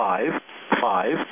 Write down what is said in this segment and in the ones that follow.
0, 0, 0,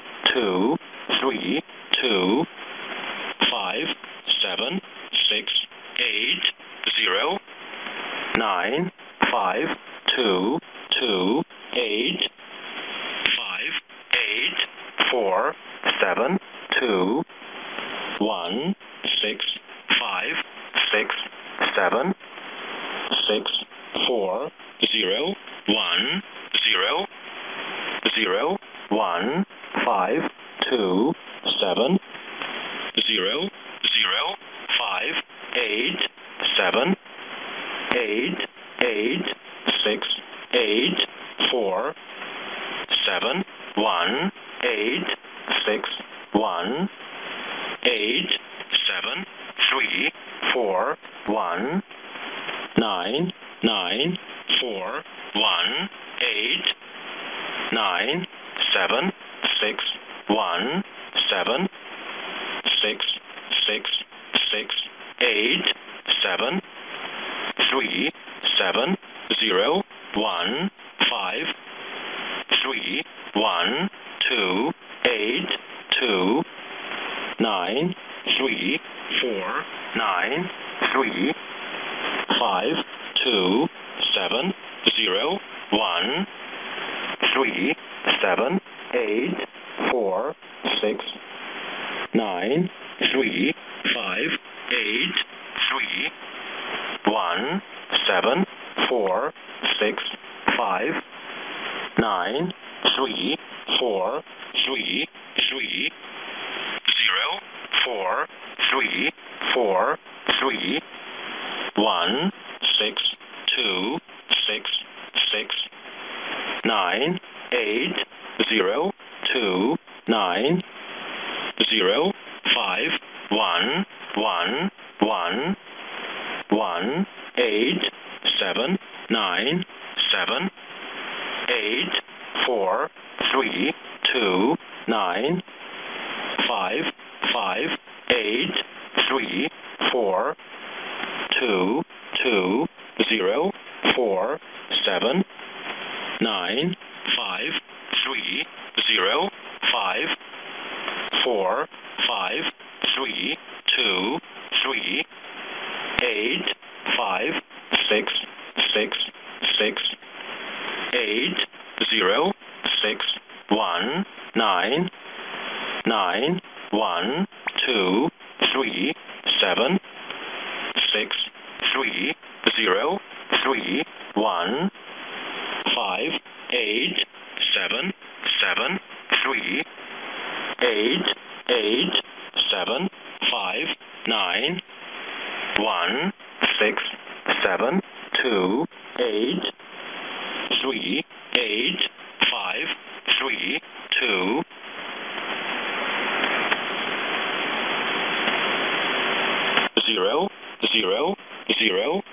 0,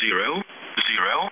0, 0,